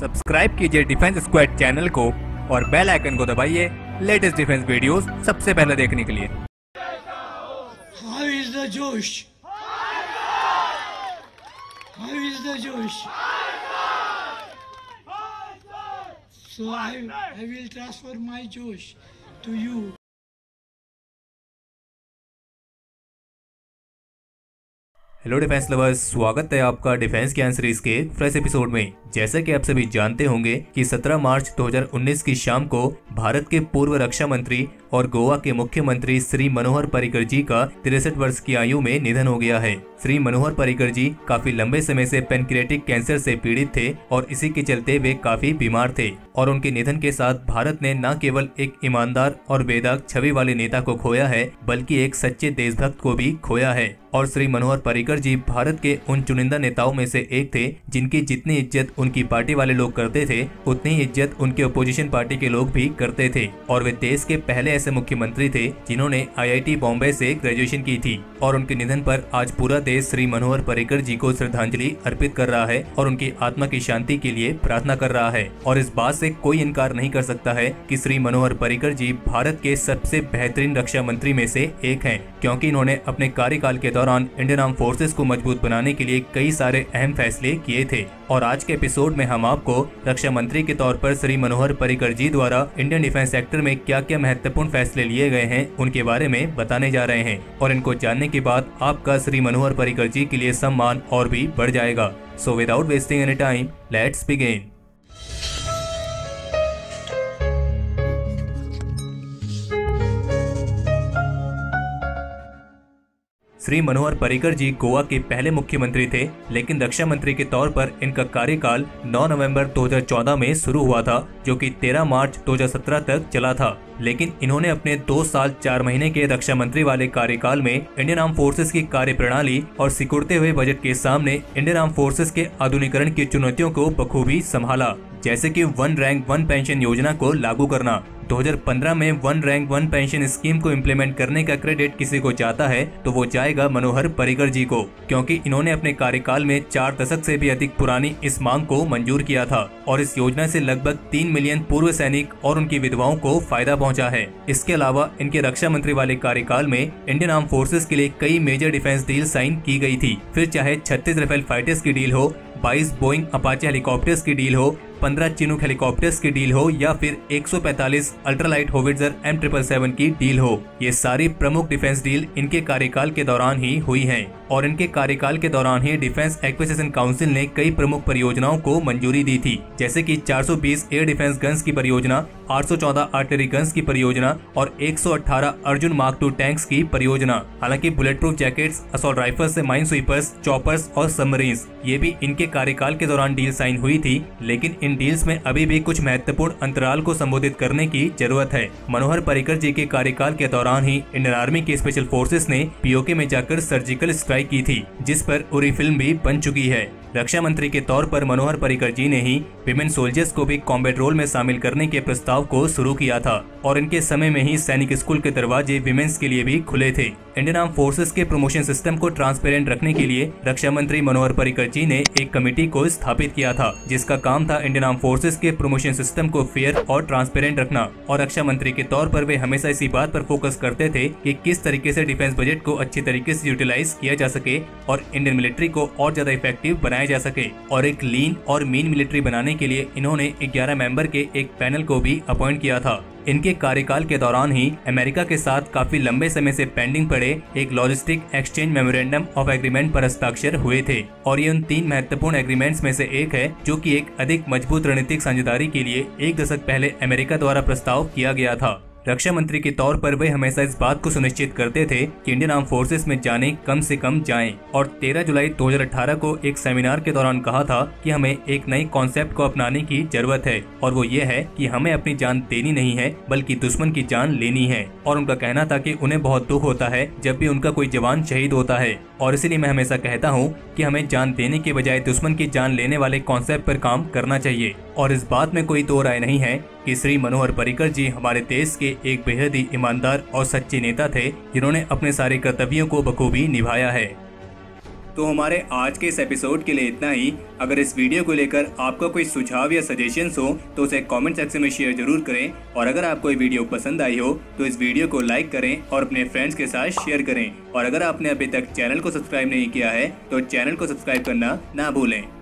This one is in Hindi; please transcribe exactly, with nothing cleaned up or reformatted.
सब्सक्राइब कीजिए डिफेंस स्क्वाड चैनल को और बेल आइकन को दबाइए लेटेस्ट डिफेंस वीडियोस सबसे पहले देखने के लिए। How is the Josh? How is the Josh? So I I will transfer my Josh to you. Hello defence lovers, स्वागत है आपका डिफेंस ज्ञान सीरीज के फ्रेश एपिसोड में। जैसा कि आप सभी जानते होंगे कि सत्रह मार्च दो हज़ार उन्नीस की शाम को भारत के पूर्व रक्षा मंत्री और गोवा के मुख्यमंत्री श्री मनोहर पर्रिकर जी का तिरसठ वर्ष की आयु में निधन हो गया है। श्री मनोहर पर्रिकर जी काफी लंबे समय से पेनक्रियाटिक कैंसर से पीड़ित थे और इसी के चलते वे काफी बीमार थे और उनके निधन के साथ भारत ने न केवल एक ईमानदार और बेदाग छवि वाले नेता को खोया है बल्कि एक सच्चे देशभक्त को भी खोया है। और श्री मनोहर पर्रिकर जी भारत के उन चुनिंदा नेताओं में से एक थे जिनकी जितनी इज्जत उनकी पार्टी वाले लोग करते थे उतनी इज्जत उनके ओपोजिशन पार्टी के लोग भी करते थे। और वे देश के पहले ऐसे मुख्यमंत्री थे जिन्होंने आईआईटी बॉम्बे से ग्रेजुएशन की थी। और उनके निधन पर आज पूरा देश श्री मनोहर पर्रिकर जी को श्रद्धांजलि अर्पित कर रहा है और उनकी आत्मा की शांति के लिए प्रार्थना कर रहा है। और इस बात से कोई इनकार नहीं कर सकता है कि श्री मनोहर पर्रिकर जी भारत के सबसे बेहतरीन रक्षा मंत्री में से एक हैं, क्योंकि इन्होंने अपने कार्यकाल के दौरान इंडियन आर्म्ड फोर्सेज को मजबूत बनाने के लिए कई सारे अहम फैसले किए थे। और आज के एपिसोड में हम आपको रक्षा मंत्री के तौर पर श्री मनोहर पर्रिकर जी द्वारा इंडियन डिफेंस सेक्टर में क्या क्या महत्वपूर्ण फैसले लिए गए हैं उनके बारे में बताने जा रहे हैं। और इनको जानने के बाद आपका श्री मनोहर पर्रिकर जी के लिए सम्मान और भी बढ़ जाएगा। So without wasting any time let's begin. Shri Manohar Parrikar ji Goa के पहले मुख्यमंत्री थे, लेकिन रक्षा मंत्री के तौर पर इनका कार्यकाल नौ नवंबर दो हज़ार चौदह में शुरू हुआ था जो कि तेरह मार्च दो हज़ार सत्रह तक चला था। लेकिन इन्होंने अपने दो साल चार महीने के रक्षा मंत्री वाले कार्यकाल में इंडियन आर्म फोर्सेज की कार्य प्रणाली और सिकुड़ते हुए बजट के सामने इंडियन आर्म फोर्सेज के आधुनिकीकरण की चुनौतियों को बखूबी संभाला, जैसे कि वन रैंक वन पेंशन योजना को लागू करना। दो हज़ार पंद्रह में one rank one pension scheme को इम्प्लीमेंट करने का क्रेडिट किसी को जाता है तो वो जाएगा मनोहर पर्रिकर जी को, क्योंकि इन्होंने अपने कार्यकाल में चार दशक से भी अधिक पुरानी इस मांग को मंजूर किया था और इस योजना से लगभग तीन मिलियन पूर्व सैनिक और उनकी विधवाओं को फायदा पहुंचा है। इसके अलावा इनके रक्षा मंत्री वाले कार्यकाल में इंडियन आर्म फोर्सेज के लिए कई मेजर डिफेंस डील साइन की गयी थी, फिर चाहे छत्तीस राफेल फाइटर्स की डील हो, बाईस बोइंग अपाचे हेलीकॉप्टर्स की डील हो, पंद्रह चिनुक हेलीकॉप्टर्स की डील हो या फिर एक सौ पैंतालीस ultralight howitzer M triple seven की डील हो। ये सारी प्रमुख डिफेंस डील इनके कार्यकाल के दौरान ही हुई हैं। और इनके कार्यकाल के दौरान ही डिफेंस एक्विजिशन काउंसिल ने कई प्रमुख परियोजनाओं को मंजूरी दी थी, जैसे कि चार सौ बीस एयर डिफेंस गन्स की परियोजना, आठ सौ चौदह आर्टिलरी गन्स की परियोजना और एक सौ अठारह अर्जुन मार्क टू टैंक्स की परियोजना। हालांकि bullet proof jackets, assault rifles से माइन स्वीपर्स, चॉपर्स और सबमरीन्स ये भी इनके कार्यकाल के दौरान डील साइन हुई थी। लेकिन इन डील्स में अभी भी कुछ महत्वपूर्ण अंतराल को संबोधित करने की जरूरत है। मनोहर पर्रिकर जी के कार्यकाल के दौरान ही इंडियन आर्मी के स्पेशल फोर्सेस ने पीओके में जाकर सर्जिकल स्ट्राइक की थी, जिस पर उरी फिल्म भी बन चुकी है। रक्षा मंत्री के तौर पर मनोहर पर्रिकर जी ने ही विमेन सोल्जर्स को भी कॉम्बैट रोल में शामिल करने के प्रस्ताव को शुरू किया था और इनके समय में ही सैनिक स्कूल के दरवाजे विमेन्स के लिए भी खुले थे। इंडियन आर्म फोर्सेस के प्रमोशन सिस्टम को ट्रांसपेरेंट रखने के लिए रक्षा मंत्री मनोहर पर्रिकर जी ने एक कमेटी को स्थापित किया था, जिसका काम था इंडियन आर्म फोर्सेस के प्रमोशन सिस्टम को फेयर और ट्रांसपेरेंट रखना। और रक्षा मंत्री के तौर पर वे हमेशा इसी बात पर फोकस करते थे कि किस तरीके से डिफेंस बजट को अच्छे तरीके से यूटिलाइज किया जा सके और इंडियन मिलिट्री को और ज्यादा इफेक्टिव बनाया जा सके। और एक लीन और मीन मिलिट्री बनाने के लिए इन्होंने ग्यारह मेंबर के एक पैनल को भी अपॉइंट किया था। इनके कार्यकाल के दौरान ही अमेरिका के साथ काफी लंबे समय से पेंडिंग पड़े एक logistic exchange memorandum of agreement पर हस्ताक्षर हुए थे और ये उन तीन महत्वपूर्ण एग्रीमेंट्स में से एक है जो कि एक अधिक मजबूत रणनीतिक साझेदारी के लिए एक दशक पहले अमेरिका द्वारा प्रस्ताव किया गया था। रक्षा मंत्री के तौर पर वे हमेशा इस बात को सुनिश्चित करते थे कि इंडियन आर्म फोर्सेस में जाने कम से कम जाएं। और तेरह जुलाई दो हज़ार अठारह को एक सेमिनार के दौरान कहा था कि हमें एक नए कॉन्सेप्ट को अपनाने की जरूरत है और वो ये है कि हमें अपनी जान देनी नहीं है बल्कि दुश्मन की जान लेनी है। और उनका कहना था कि उन्हें बहुत दुख होता है जब भी उनका कोई जवान शहीद होता है और इसीलिए मैं हमेशा कहता हूँ कि हमें जान देने के बजाय दुश्मन की जान लेने वाले कॉन्सेप्ट पर काम करना चाहिए। और इस बात में कोई दो राय नहीं है कि श्री मनोहर पर्रिकर जी हमारे देश के एक बेहद ही ईमानदार और सच्चे नेता थे जिन्होंने अपने सारे कर्तव्यों को बखूबी निभाया है। तो हमारे आज के इस एपिसोड के लिए इतना ही। अगर इस वीडियो को लेकर आपका कोई सुझाव या सजेशंस हो तो उसे कमेंट सेक्शन में शेयर जरूर करें, और अगर आपको ये वीडियो पसंद आई हो तो इस वीडियो को लाइक करें और अपने फ्रेंड्स के साथ शेयर करें, और अगर आपने अभी तक चैनल को सब्सक्राइब नहीं किया है तो चैनल को सब्सक्राइब करना ना भूलें।